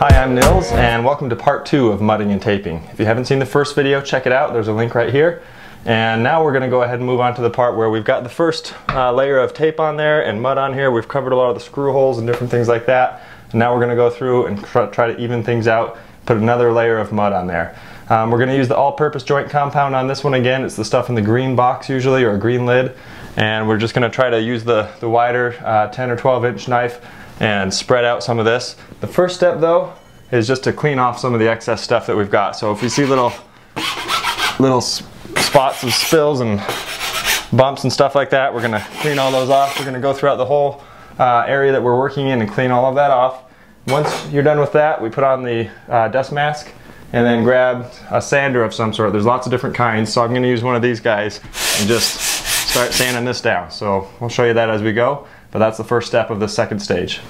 Hi, I'm Nils and welcome to part 2 of mudding and taping. If you haven't seen the first video, check it out. There's a link right here. And now we're going to go ahead and move on to the part where we've got the first layer of tape on there and mud on here. We've covered a lot of the screw holes and different things like that. And now we're going to go through and try to even things out, put another layer of mud on there. We're going to use the all-purpose joint compound on this one again. It's the stuff in the green box usually, or a green lid. And we're just going to try to use the wider 10 or 12 inch knife and spread out some of this. The first step though is just to clean off some of the excess stuff that we've got. So if you see little spots of spills and bumps and stuff like that, we're gonna clean all those off. We're gonna go throughout the whole area that we're working in and clean all of that off. Once you're done with that, we put on the dust mask and then grab a sander of some sort. There's lots of different kinds, so I'm gonna use one of these guys and just start sanding this down. So we'll show you that as we go. But that's the first step of the second stage.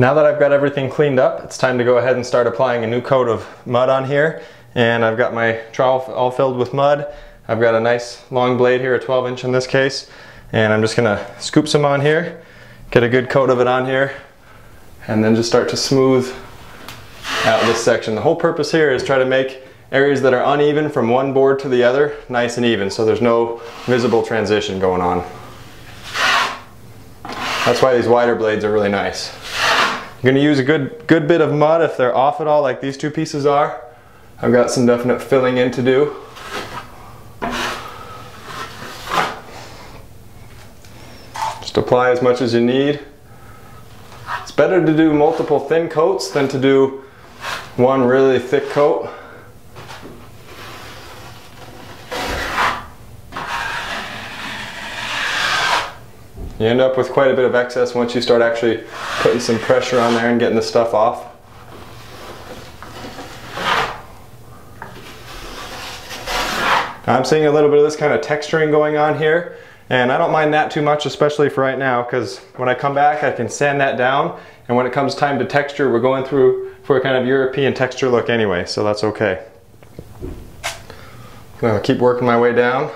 Now that I've got everything cleaned up, it's time to go ahead and start applying a new coat of mud on here. And I've got my trowel all filled with mud. I've got a nice long blade here, a 12 inch in this case. And I'm just gonna scoop some on here, get a good coat of it on here, and then just start to smooth out this section. The whole purpose here is try to make areas that are uneven from one board to the other nice and even, so there's no visible transition going on. That's why these wider blades are really nice. You're going to use a good bit of mud if they're off at all, like these two pieces are. I've got some definite filling in to do. Just apply as much as you need. It's better to do multiple thin coats than to do one really thick coat. You end up with quite a bit of excess once you start actually putting some pressure on there and getting the stuff off. I'm seeing a little bit of this kind of texturing going on here, and I don't mind that too much, especially for right now, because when I come back I can sand that down, and when it comes time to texture, we're going through for a kind of European texture look anyway, so that's okay. I'll keep working my way down.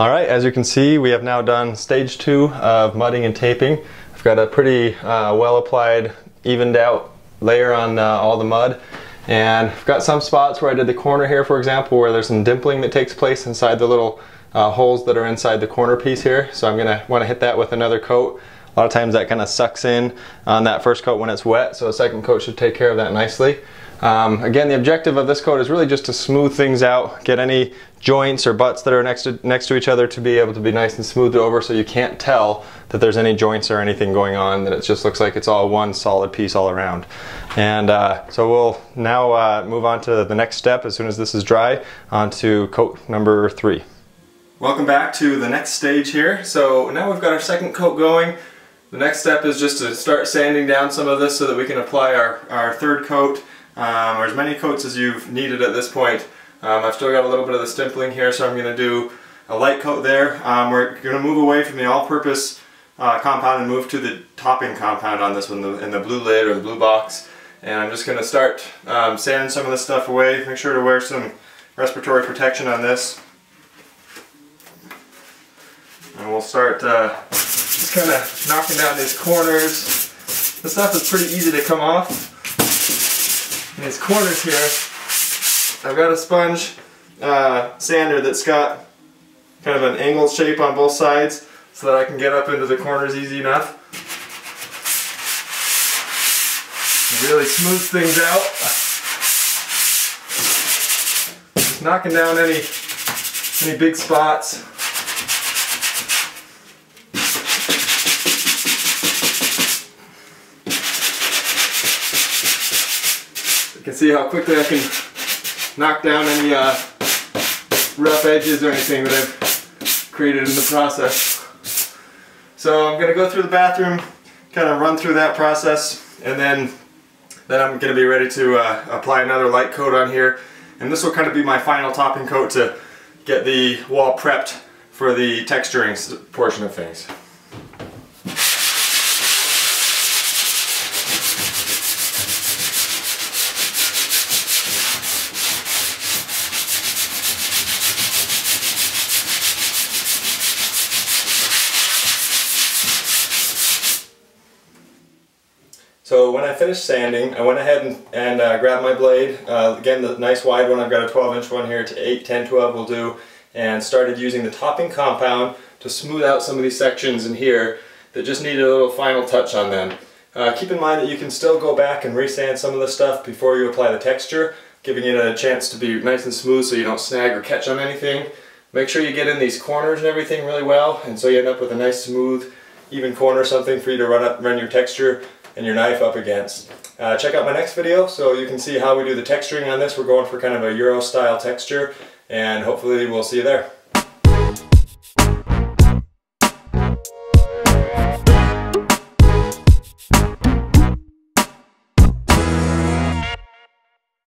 Alright, as you can see, we have now done stage 2 of mudding and taping. I've got a pretty well applied, evened out layer on all the mud. And I've got some spots where I did the corner here, for example, where there's some dimpling that takes place inside the little holes that are inside the corner piece here. So I'm going to want to hit that with another coat. A lot of times that kind of sucks in on that first coat when it's wet, so a second coat should take care of that nicely. Again, the objective of this coat is really just to smooth things out, get any joints or butts that are next to each other to be able to be nice and smoothed over, so you can't tell that there's any joints or anything going on, that it just looks like it's all one solid piece all around. And so we'll now move on to the next step as soon as this is dry, onto coat number 3. Welcome back to the next stage here. So now we've got our second coat going. The next step is just to start sanding down some of this so that we can apply our third coat. Or as many coats as you've needed at this point. I've still got a little bit of this dimpling here, so I'm going to do a light coat there. We're going to move away from the all-purpose compound and move to the topping compound on this one, in the blue lid or the blue box. And I'm just going to start sanding some of this stuff away. Make sure to wear some respiratory protection on this. we'll start just kind of knocking down these corners. This stuff is pretty easy to come off. And these corners here, I've got a sponge sander that's got kind of an angled shape on both sides so that I can get up into the corners easy enough. Really smooth things out. Just knocking down any big spots. You can see how quickly I can knock down any rough edges or anything that I've created in the process. So I'm going to go through the bathroom, kind of run through that process, and then I'm going to be ready to apply another light coat on here. And this will kind of be my final topping coat to get the wall prepped for the texturing portion of things. So when I finished sanding, I went ahead and grabbed my blade, again the nice wide one, I've got a 12-inch one here, to 8, 10, 12 will do, and started using the topping compound to smooth out some of these sections in here that just needed a little final touch on them. Keep in mind that you can still go back and resand some of the stuff before you apply the texture, giving it a chance to be nice and smooth so you don't snag or catch on anything. Make sure you get in these corners and everything really well, and so you end up with a nice smooth, even corner or something for you to run your texture and your knife up against. Check out my next video so you can see how we do the texturing on this. We're going for kind of a Euro style texture, and hopefully we'll see you there.